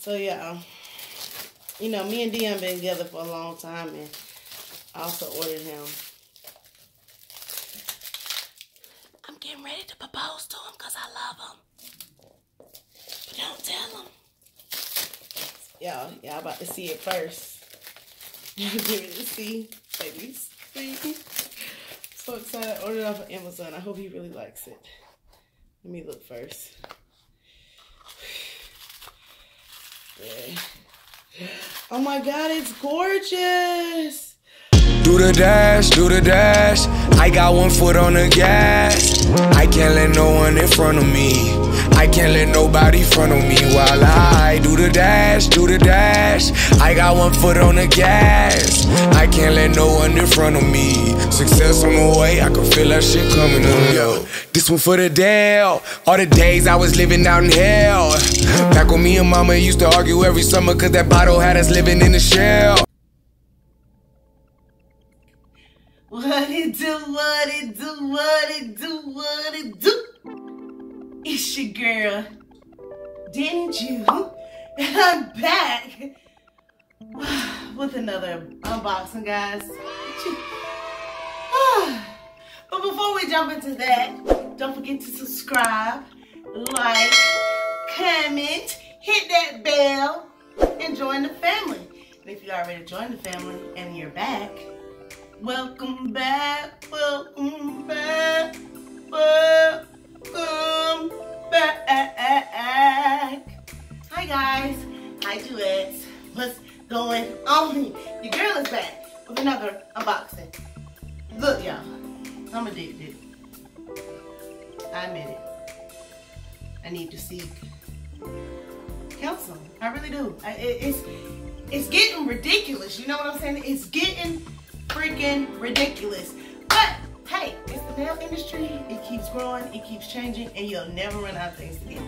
So, yeah. You know, me and Deon been together for a long time, and I also ordered him. I'm getting ready to propose to him because I love him. But don't tell him. Y'all about to see it first. Y'all get ready to see, babies. So excited. I ordered it off of Amazon. I hope he really likes it. Let me look first. Yeah. Oh my God, it's gorgeous. Do the dash, do the dash. I got one foot on the gas. I can't let no one in front of me. I can't let nobody in front of me while I do the dash, do the dash. I got one foot on the gas. I can't let no one in front of me. Success on the way, I can feel that shit coming on. Yo, this one for the Dell. All the days I was living out in hell. Back when me and mama used to argue every summer, cause that bottle had us living in the shell. What it do, what it do, what it do, what it do. It's your girl, Didn't You, and I'm back with another unboxing, guys. But before we jump into that, don't forget to subscribe, like, comment, hit that bell, and join the family. And if you already joined the family and you're back, welcome back, welcome back, welcome back. Hi guys, hi duets, what's going on? Your girl is back with another unboxing. Look y'all, I'm addicted, I admit it. I need to seek counseling, I really do. It's getting ridiculous, you know what I'm saying? It's getting freaking ridiculous. But hey, it's the nail industry. It keeps growing, it keeps changing, and you'll never run out of things to get.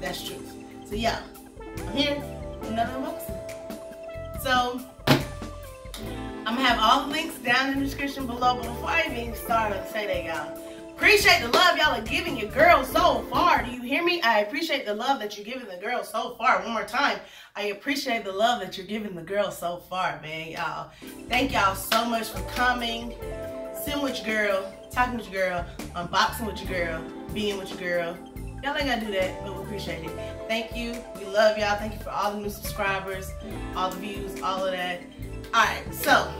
That's true. So yeah, I'm here with another unboxing. So I'm gonna have all the links down in the description below. But before I even start, I'm gonna say that y'all appreciate the love y'all are giving your girl so far. Do you hear me? I appreciate the love that you're giving the girl so far. One more time, I appreciate the love that you're giving the girl so far, man. Y'all, thank y'all so much for coming. Sitting with your girl, talking with your girl, unboxing with your girl, being with your girl. Y'all ain't gotta do that, but we appreciate it. Thank you. We love y'all. Thank you for all the new subscribers, all the views, all of that. Alright, so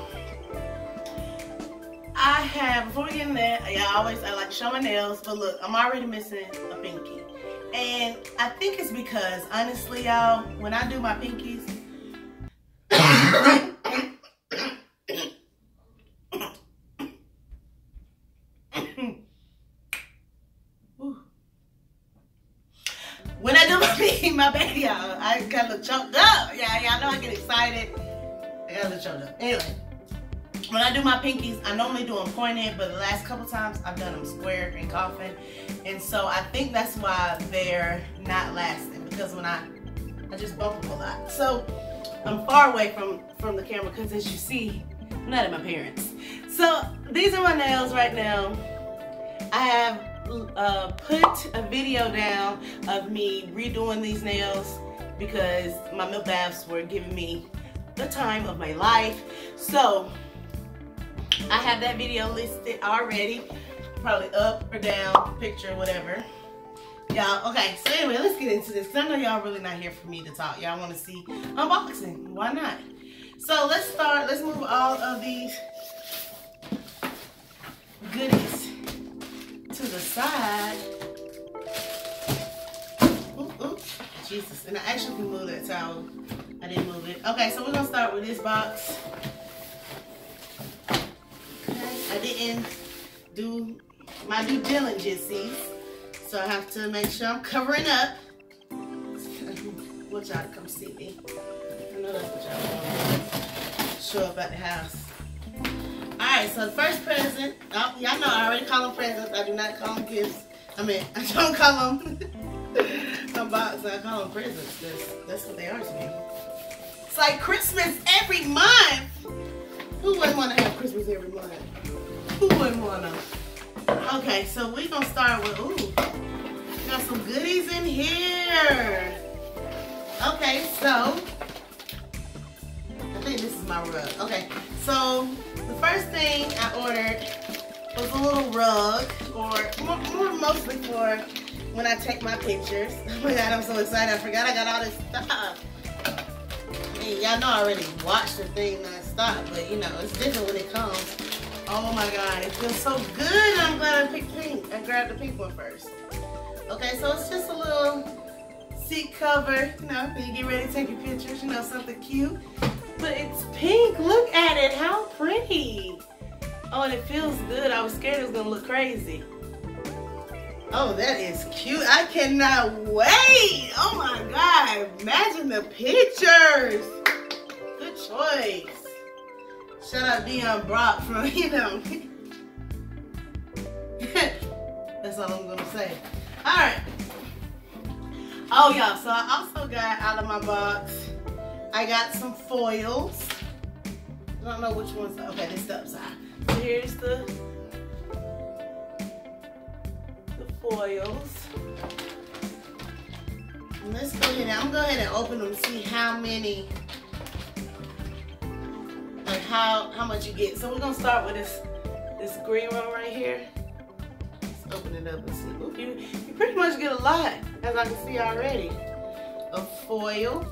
I have, before we get in there, y'all always, I like to show my nails, but look, I'm already missing a pinky. And I think it's because, honestly, y'all, when I do my pinkies, my baby, y'all, I got a little choked up. Yeah, y'all know I get excited. I got a little choked up. Anyway, when I do my pinkies, I normally do them pointed, but the last couple times I've done them squared and coffin. And so I think that's why they're not lasting, because when I just bump them a lot. So I'm far away from the camera because, as you see, I'm not at my parents. So these are my nails right now. I have put a video down of me redoing these nails because my milk baths were giving me the time of my life. So I have that video listed already, probably up or down, picture, whatever. Y'all, okay, so anyway, let's get into this. I know y'all really not here for me to talk. Y'all want to see unboxing, why not? So let's start, let's move all of these goodies to the side. Ooh, ooh, Jesus, and I actually can move that towel. I didn't move it. Okay, so we're gonna start with this box. Okay, I didn't do my due diligence, so I have to make sure I'm covering up. I want y'all to come see me. I know that's what y'all want. Show up at the house. Alright, so the first present, oh, y'all know I already call them presents, I do not call them gifts. I mean, I don't call them unboxing, I call them presents, that's what they are to me. It's like Christmas every month! Who wouldn't want to have Christmas every month? Who wouldn't want to? Okay, so we're going to start with, ooh, got some goodies in here. Okay, so I think this is my rug. Okay, so the first thing I ordered was a little rug, or more mostly for when I take my pictures. Oh my God, I'm so excited. I forgot I got all this stuff. I mean, y'all know I already watched the thing non-stop, but you know, it's different when it comes. Oh my God, it feels so good. I'm glad I picked pink. I grabbed the pink one first. Okay, so it's just a little seat cover, you know, when you get ready to take your pictures, you know, something cute. But it's pink. Look at it. How pretty. Oh, and it feels good. I was scared it was going to look crazy. Oh, that is cute. I cannot wait. Oh my God. Imagine the pictures. Good choice. Shout out Deon Brock from, you know. That's all I'm going to say. All right. Oh, y'all. So I also got out of my box, I got some foils. I don't know which ones. Okay, this is the upside. So here's the foils. And let's go ahead. I'm going to go ahead and open them and see how many, like how much you get. So we're going to start with this green one right here. Let's open it up and see. Ooh, you pretty much get a lot, as I can see already, of foil.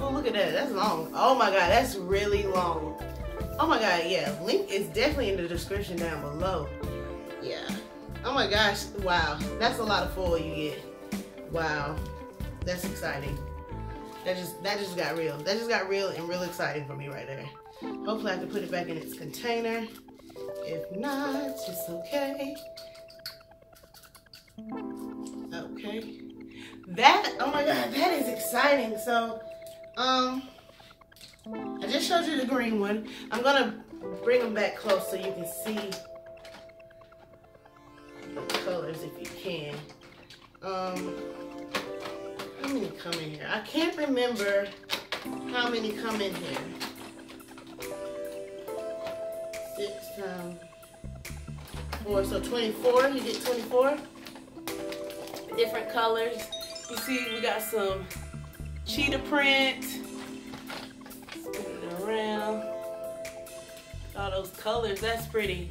Oh, look at that. That's long. Oh my God, that's really long. Oh my God, yeah. Link is definitely in the description down below. Yeah. Oh my gosh. Wow. That's a lot of foil you get. Wow. That's exciting. That just got real. That just got real and real exciting for me right there. Hopefully I can put it back in its container. If not, it's okay. Okay. That, oh my God, that is exciting. So, I just showed you the green one. I'm gonna bring them back close so you can see the colors if you can. How many come in here? I can't remember how many come in here. 6 times 4, so 24. You get 24 different colors. You see, we got some cheetah print. Spin it around. All those colors. That's pretty.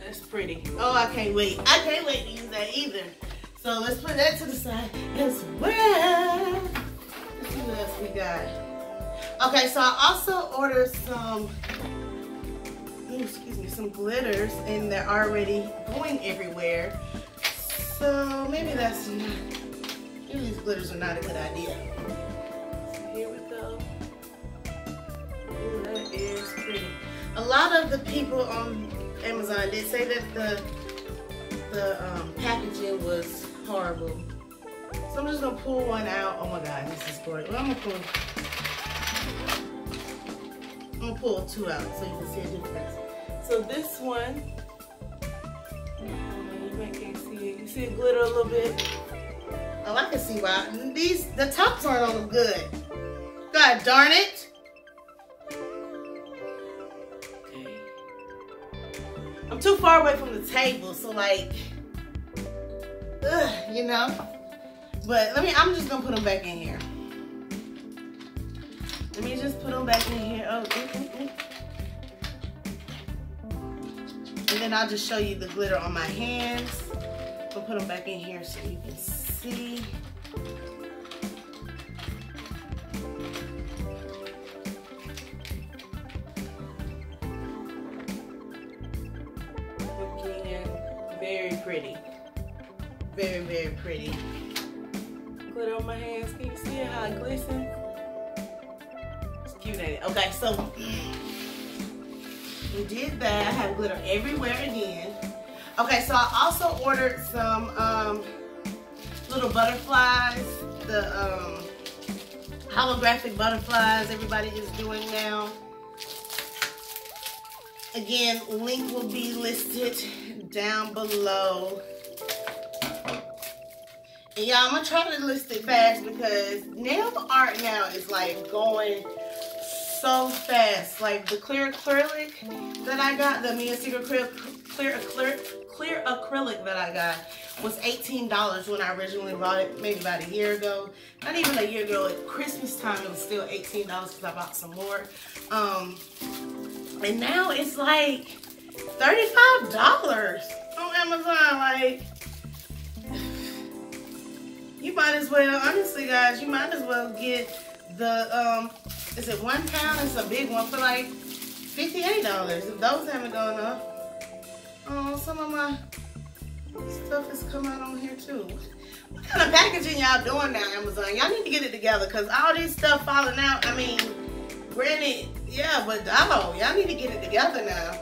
That's pretty. Oh, I can't wait. I can't wait to use that either. So let's put that to the side as well. Let's see what else we got. Okay, so I also ordered some, excuse me, some glitters, and they're already going everywhere. So maybe that's not. These glitters are not a good idea. So here we go. Ooh, that is pretty. A lot of the people on Amazon did say that the packaging was horrible. So I'm just gonna pull one out. Oh my God, this is great. Well, I'm gonna pull two out so you can see a difference. So this one, you might can't see it. You see it glitter a little bit. Oh, I can see why. The tops aren't all good. God darn it. Okay. I'm too far away from the table, so like, ugh, you know? But I'm just gonna put them back in here. Let me just put them back in here. Oh, And then I'll just show you the glitter on my hands. I'll put them back in here so you can see. Looking very pretty. Very, very pretty. Glitter on my hands. Can you see how it glistens? It's cute, ain't it? Okay, so we did that. I have glitter everywhere again. Okay, so I also ordered some little butterflies, the holographic butterflies everybody is doing now. Again, link will be listed down below. And y'all, I'm gonna try to list it fast because nail art now is like going so fast. Like the clear acrylic that I got, the Mia Secret clear acrylic that I got was $18 when I originally bought it, maybe about a year ago. Not even a year ago, at Christmas time it was still $18 because I bought some more. And now it's like $35 on Amazon. Like, you might as well, honestly guys, you might as well get the, is it 1 pound? It's a big one for like $58. If those haven't gone up. Oh, some of my stuff has come out on here too. What kind of packaging y'all doing now, Amazon? Y'all need to get it together, because all this stuff falling out, I mean, granted, yeah, but dog, y'all need to get it together now.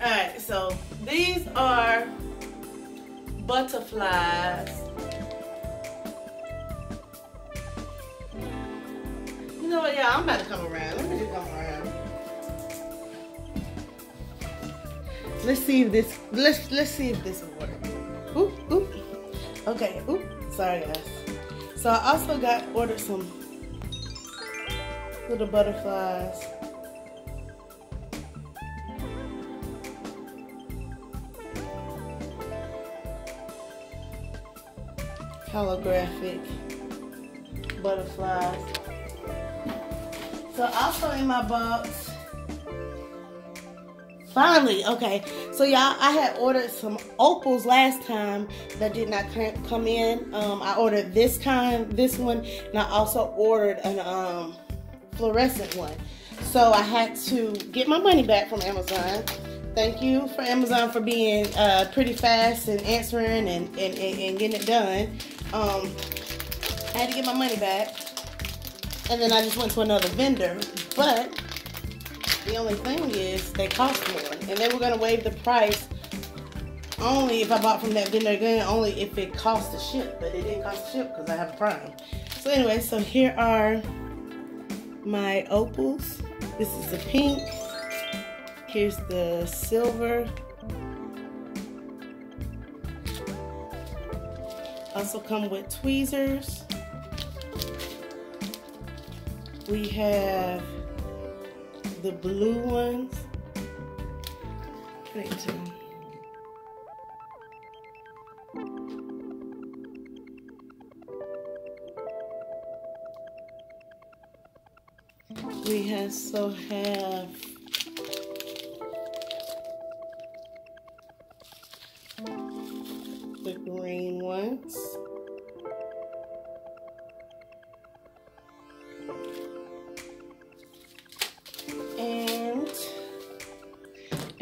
Alright, so these are butterflies. You know what, y'all, I'm about to come around. Let me just come around. Let's see if this, let's see if this will work. Oop, oop. Okay, oop. Sorry, guys. So I also ordered some little butterflies. Holographic butterflies. So also in my box, finally, okay, so y'all, I had ordered some opals last time that did not come in. I ordered this time, this one, and I also ordered an fluorescent one. So I had to get my money back from Amazon. Thank you for Amazon for being pretty fast and answering and getting it done. I had to get my money back, and then I just went to another vendor, but the only thing is they cost more, and they were going to waive the price only if I bought from that vendor again, only if it cost to ship, but it didn't cost to ship because I have a Prime. So anyway, so here are my opals. This is the pink. Here's the silver. Also come with tweezers. We have the blue ones. We also have the green ones.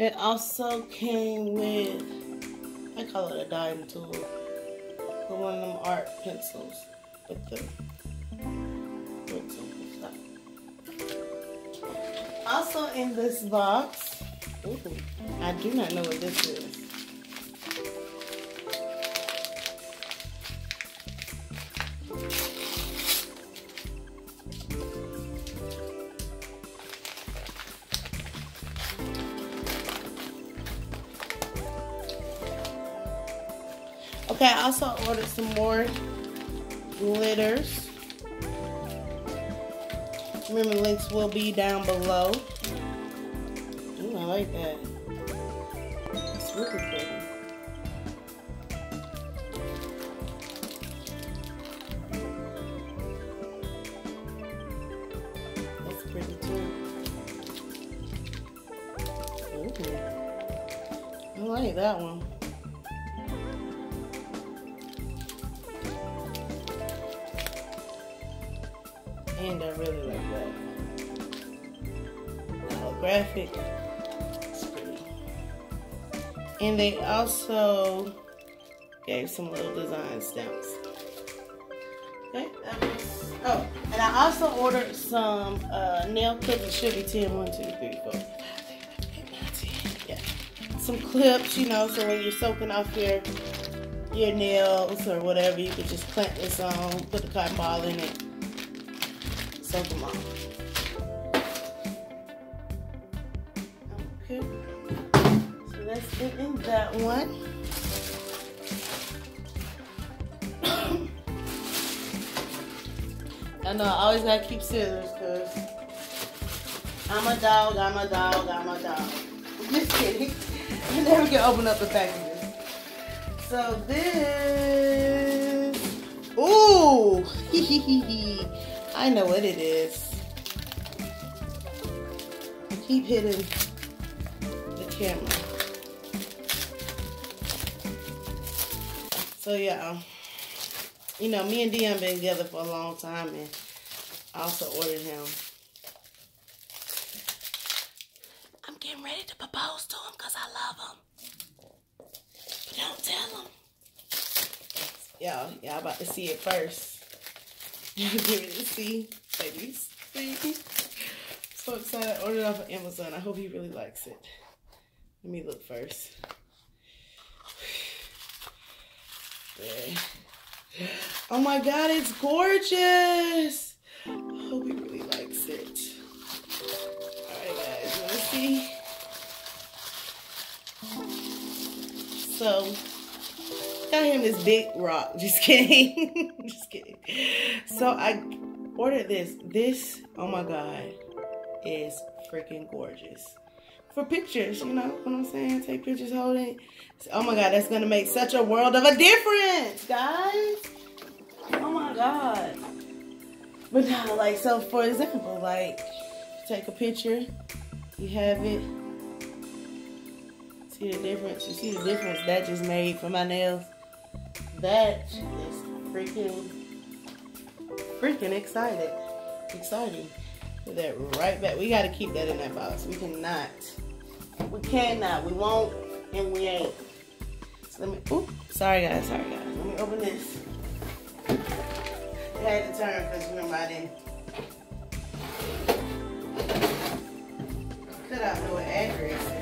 It also came with, I call it a dime tool, but one of them art pencils with the pencil stuff. Also in this box, ooh, I do not know what this is. Okay, I also ordered some more glitters. Remember, links will be down below. Ooh, I like that. It's really pretty. That's pretty too. Ooh. I like that one. And I really like that. Holographic. It's pretty. And they also gave some little design stamps. Okay, that was, oh, and I also ordered some nail clips. It should be 10, 1, 2, 3, 4, 5, 6, 7, 8, 9, 10. Yeah. Some clips, you know, so when you're soaking off your nails or whatever, you can just clamp this on, put the cotton ball in it. Soak them off. Okay. So that's it in that one. I know I always gotta keep scissors because I'm a dog, I'm a dog, I'm a dog. I'm just kidding. And then we can open up the packages. So this, ooh, I know what it is. I keep hitting the camera. So yeah, you know, me and Deon been together for a long time, and I also ordered him. I'm getting ready to propose to him because I love him. But don't tell him. Y'all about to see it first. Y'all get ready to see, babies. See? So excited. I ordered it off of Amazon. I hope he really likes it. Let me look first. There. Oh my God, it's gorgeous. I hope he really likes it. Alright guys, let's see. So, got him this big rock. Just kidding. Just kidding. So I ordered this. This, oh my God, is freaking gorgeous. For pictures, you know what I'm saying? Take pictures, hold it. Oh my God, that's gonna make such a world of a difference, guys. Oh my God. But now, like, so for example, like, take a picture, you have it. See the difference? You see the difference that just made for my nails? That is freaking excited. Exciting. Put that right back. We gotta keep that in that box. We cannot. We cannot. We won't, and we ain't. So let me. Oop. Sorry guys. Sorry guys. Let me open this. I had to turn because remember I didn't cut out no addresses.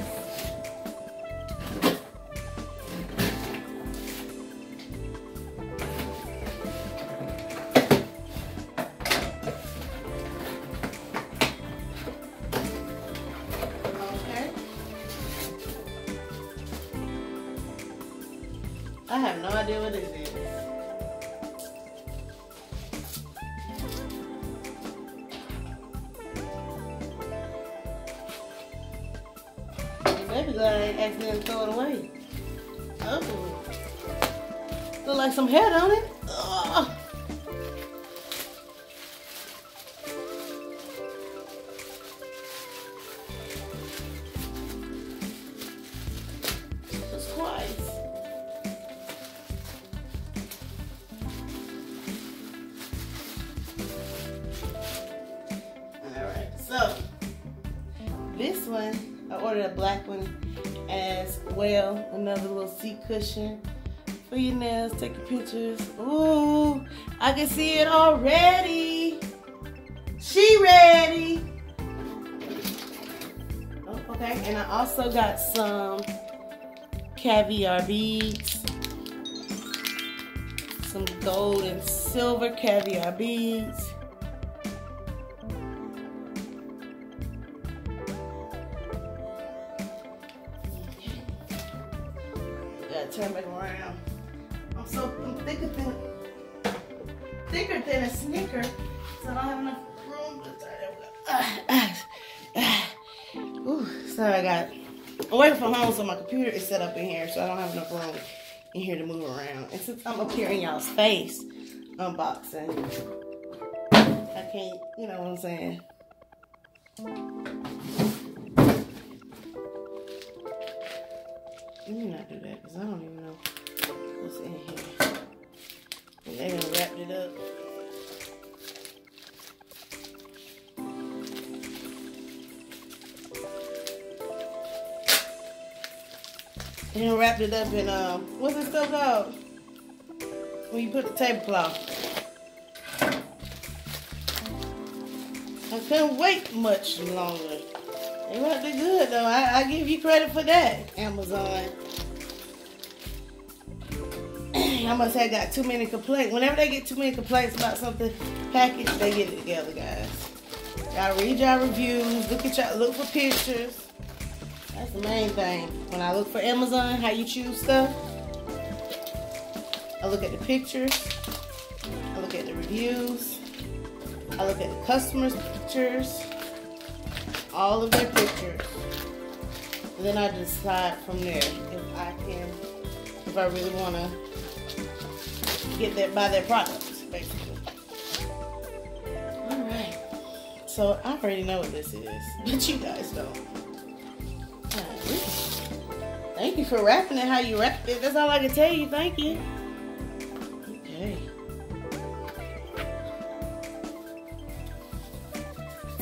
I have no idea what this is. Maybe I ain't accidentally throw it away. Oh. Look like some hair on it. Oh. Jesus Christ. One. I ordered a black one as well. Another little seat cushion for your nails. Take your pictures. Ooh, I can see it already. She ready. Oh, okay. And I also got some caviar beads. Some gold and silver caviar beads. Turn back around. I'm so thicker than a Snicker, so I don't have enough room to turn it around. Ooh, so I got away from home, so my computer is set up in here, so I don't have enough room in here to move around. And since I'm up here in y'all's face unboxing, I can't, you know what I'm saying? Let me not do that, because I don't even know what's in here. And they done wrapped it up. They done wrapped it up in, what's this stuff called? When you put the tablecloth. I couldn't wait much longer. They wrapped it good though. I give you credit for that, Amazon. I must have got too many complaints. Whenever they get too many complaints about something packaged, they get it together, guys. Y'all read y'all reviews. Look for pictures. That's the main thing. When I look for Amazon, how you choose stuff, I look at the pictures. I look at the reviews. I look at the customers' pictures. All of their pictures. And then I decide from there if I really want to get that, buy that product, basically. All right. So I already know what this is, but you guys don't. All right. Thank you for wrapping it how you wrapped it. That's all I can tell you. Thank you. Okay.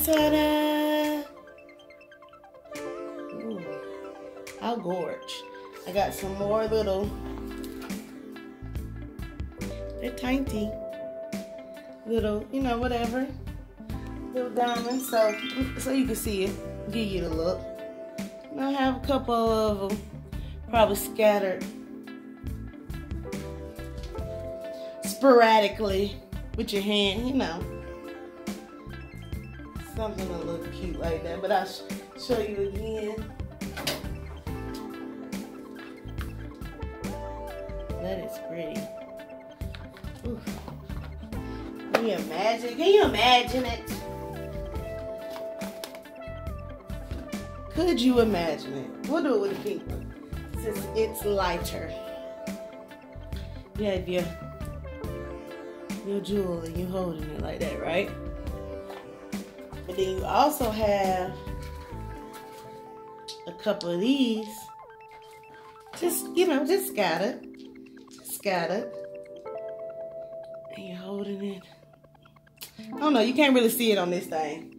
Ta-da! Ooh, how gorge. I got some more little, they're tiny, little, you know, whatever, little diamonds, so you can see it, give you the look. And I have a couple of them probably scattered sporadically with your hand, you know. Something that look cute like that, but I'll show you again. That is pretty. Oof. Can you imagine? Can you imagine it? Could you imagine it? We'll do it with a pink one since it's lighter. You have your jewel and you're holding it like that, right? But then you also have a couple of these. Just scattered. Scattered. And you're holding it. I don't know. You can't really see it on this thing.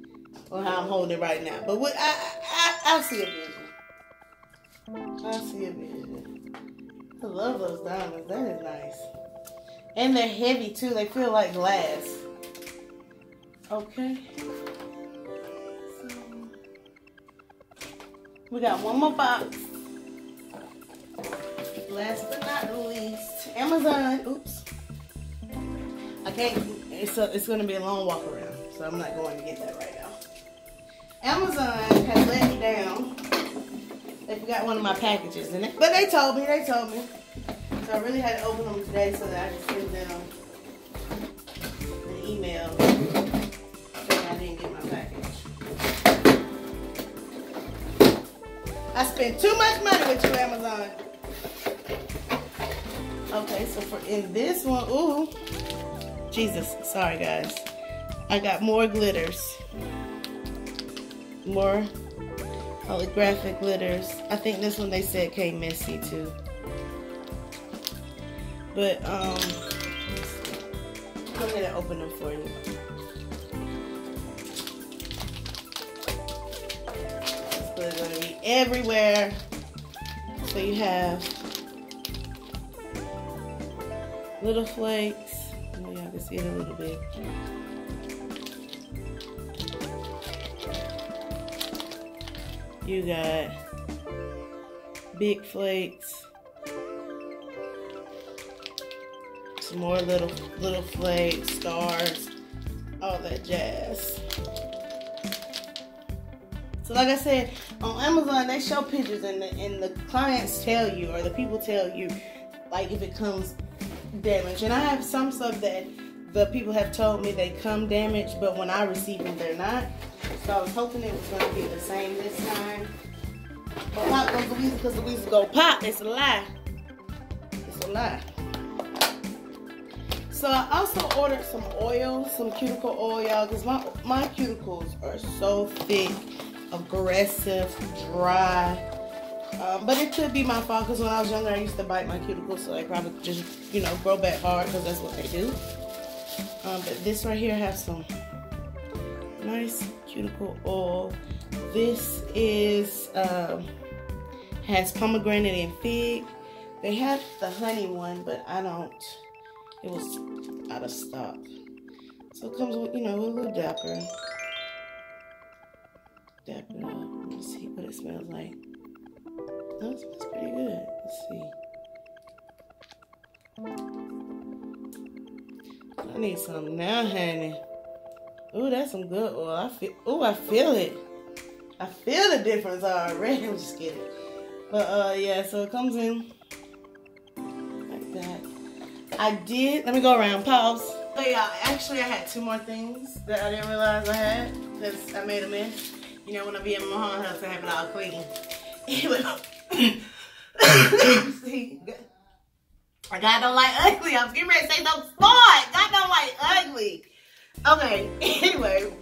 Or how I'm holding it right now. But what, I see a vision. I see a vision. I love those diamonds. That is nice. And they're heavy too. They feel like glass. Okay. We got one more box. Last but not least, Amazon. Oops. I can't. It's going to be a long walk around, so I'm not going to get that right now. Amazon has let me down. They forgot one of my packages in it, but they told me. So I really had to open them today so that I could send them an email that I didn't get my package. I spent too much money with you, Amazon. Okay, so for in this one, ooh, Jesus, sorry guys. I got more glitters. More holographic glitters. I think this one they said came messy too. But, I'm gonna open them for you. Everywhere. So you have little flakes. I know y'all can see it a little bit. You got big flakes. Some more little flakes, stars, all that jazz. So like I said, on Amazon they show pictures and the clients tell you, or the people tell you, like if it comes damaged. And I have some stuff that the people have told me they come damaged, but when I receive them they're not. So I was hoping it was going to be the same this time. But pop goes the weasel because the weasel go pop. It's a lie. It's a lie. So I also ordered some oil, some cuticle oil, y'all, because my cuticles are so thick. Aggressive, dry, but it could be my fault because when I was younger I used to bite my cuticles, so they probably just, you know, grow back hard because that's what they do. But this right here has some nice cuticle oil. This is has pomegranate and fig. They have the honey one, but I don't. It was out of stock, so it comes with, you know, a little dapper. Dab it up. Let's see what it smells like. Oh, it smells pretty good. Let's see. I need some now, honey. Ooh, that's some good oil. I feel it. I feel the difference already. I'm just kidding. But yeah, so it comes in like that. Let me go around. Pause. So yeah, actually I had two more things that I didn't realize I had because I made a mess. You know, when I be at my mom's house, I have it all clean. Anyway, see, God don't like ugly. I was getting ready to say no sport. God don't like ugly. Okay, anyway.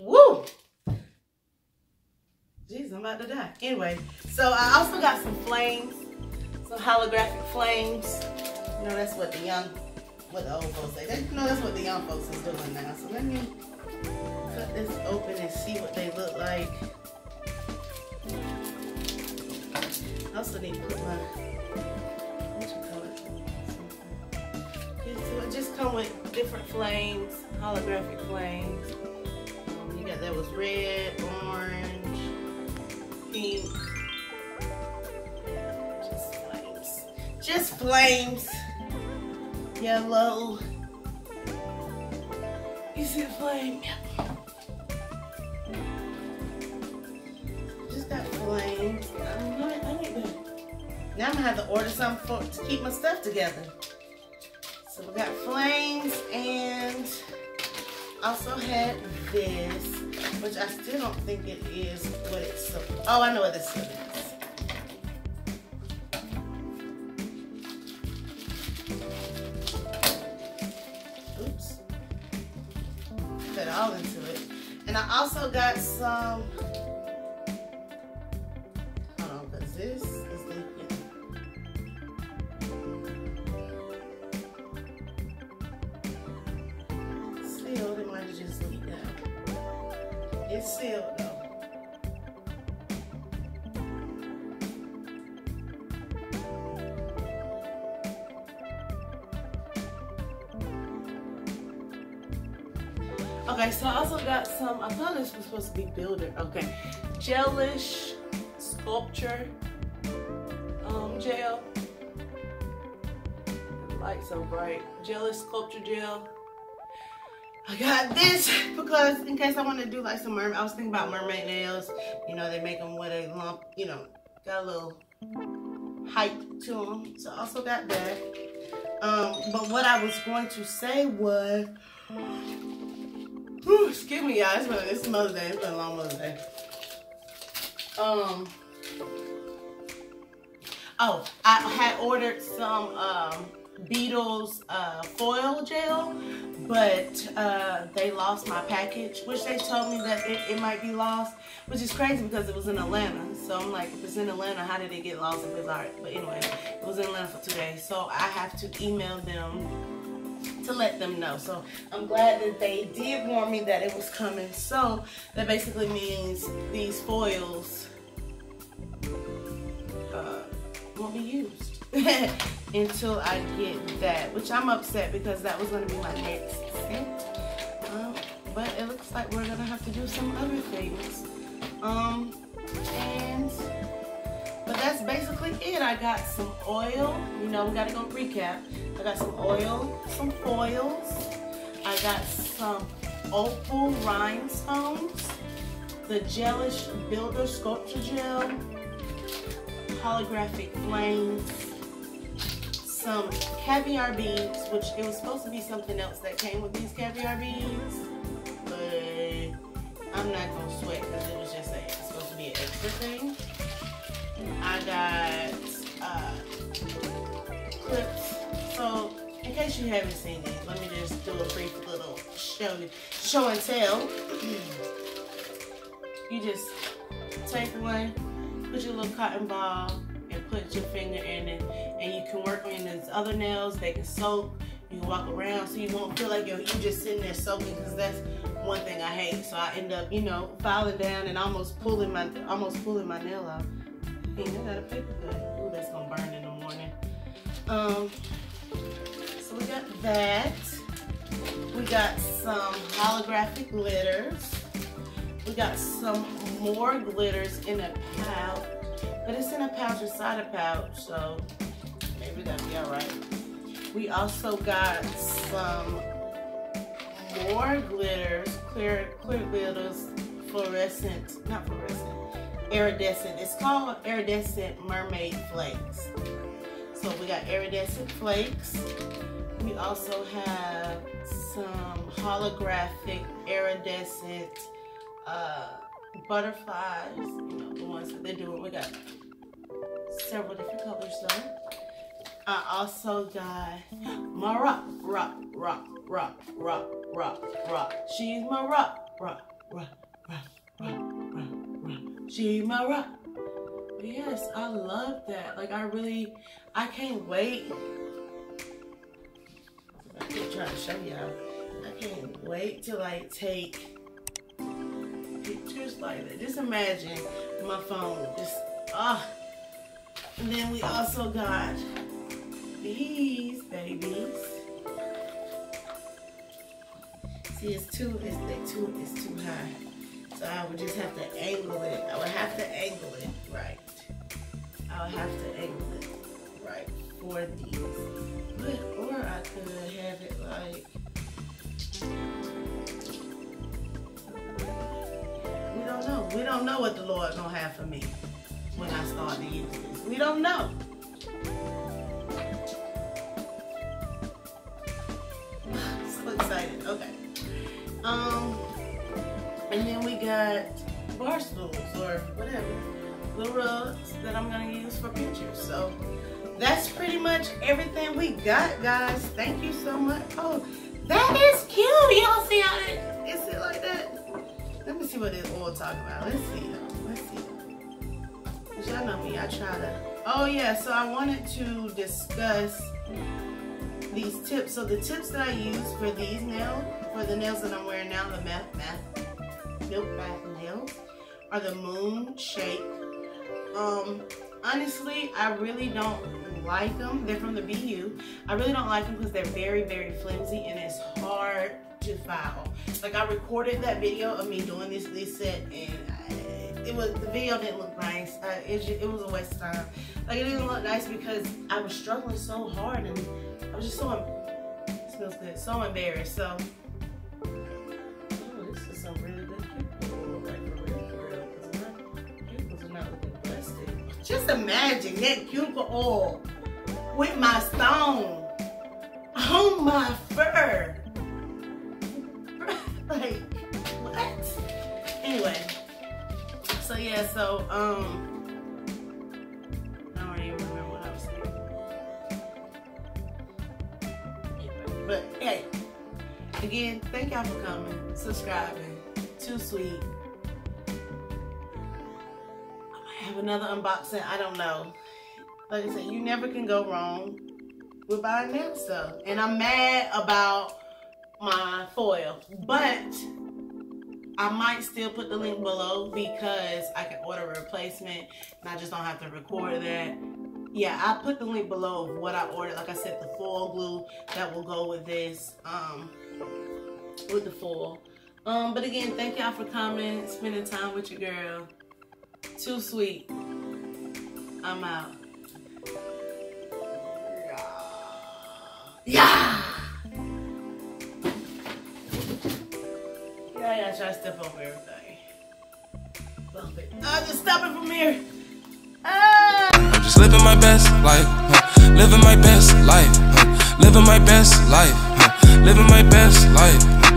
Woo! Jeez, I'm about to die. Anyway, so I also got some flames, some holographic flames. You know, that's what the young, what the old folks say. You know, that's what the young folks is doing now. So let me cut this open and see what they look like. I also need to put my, what you call it? So it just come with different flames, holographic flames. You got that was red, orange, pink. Just flames. Just flames. Yellow. You see the flame? Yeah. Just got flames. Now I'm gonna have to order something to keep my stuff together. So we got flames and also had this, which I still don't think it is what it's. Oh, I know what this is. All into it. And I also got some, hold on, because this is leaking. It's sealed, it might have just leaked out. It's sealed though. Okay, so I also got some, I thought this was supposed to be builder, okay, Gelish sculpture gel. The light's so bright. Gelish sculpture gel. I got this because in case I want to do like some mermaid, I was thinking about mermaid nails. You know, they make them with a lump, you know, got a little height to them. So I also got that. But what I was going to say was, whew, excuse me, y'all. It's Mother's Day. It's been a long Mother's Day. Oh, I had ordered some Beatles foil gel, but they lost my package, which they told me that it might be lost, which is crazy because it was in Atlanta. So I'm like, if it's in Atlanta, how did it get lost? If it's all right. But anyway, it was in Atlanta for 2 days, so I have to email them to let them know. So I'm glad that they did warn me that it was coming. So that basically means these foils won't be used until I get that, which I'm upset because that was going to be my next scent. But it looks like we're going to have to do some other things. But that's basically it. I got some oil. You know, we gotta go recap. I got some oil, some foils. I got some opal rhinestones, the Gelish builder sculpture gel, holographic flames, some caviar beads, which it was supposed to be something else that came with these caviar beads, but I'm not gonna sweat because it was just it's supposed to be an extra thing. I got clips, so in case you haven't seen these, let me just do a brief little show and tell. You just take one, put your little cotton ball and put your finger in it, and you can work on these other nails. They can soak, you can walk around, so you won't feel like you're just sitting there soaking, because that's one thing I hate. So I end up, you know, filing down and almost pulling my nail out. I got a paper cut. Ooh, that's gonna burn in the morning. So we got that. We got some holographic glitters. We got some more glitters in a pouch, but it's in a pouch inside a pouch, so maybe that'll be all right. We also got some more glitters, clear glitters, iridescent. It's called iridescent mermaid flakes. So we got iridescent flakes. We also have some holographic iridescent butterflies, you know, the ones that they're doing. We got several different colors though. I also got my rock. She's my rock. She's my rock. But yes, I love that. Like I can't wait. I keep trying to show y'all. I can't wait to like take pictures like that. Just imagine my phone. Just and then we also got these babies. See, it's too high. So I would just have to angle it. I would have to angle it right for these. But or I could have it like we don't know. We don't know what the Lord gonna have for me when I start to use this. We don't know. So excited. Okay. And then we got bar stools or whatever. Little rugs that I'm gonna use for pictures. So that's pretty much everything we got, guys. Thank you so much. Oh, that is cute. Y'all see how it is it like that? Let me see what this oil talking about. Let's see. Let's see. Cause y'all know me. I try to. Oh yeah. So I wanted to discuss these tips. So the tips that I use for these nails, for the nails that I'm wearing now, the milk math nails, are the moon shape. Honestly, I really don't like them. They're from the BU. I really don't like them because they're very, very flimsy and it's hard to file. Like I recorded that video of me doing this set and the video didn't look nice. It was a waste of time. Like it didn't look nice because I was struggling so hard and I was just so embarrassed. So, oh, this is some really good. Just imagine that cuticle oil with my stone on my fur. Like, what? Anyway, so yeah, so, I don't even remember what I was saying. But hey, again, thank y'all for coming, subscribing, too sweet. Have another unboxing. I don't know. Like I said, you never can go wrong with buying nail stuff. And I'm mad about my foil, but I might still put the link below because I can order a replacement and I just don't have to record that. Yeah, I put the link below of what I ordered. Like I said, the foil glue that will go with this, with the foil. But again, thank y'all for coming, spending time with your girl. Too sweet. I'm out. Yeah. Yeah, try to step over everything. Just stop it from here. I'm just living my best life. Living my best life. Living my best life. Living my best life.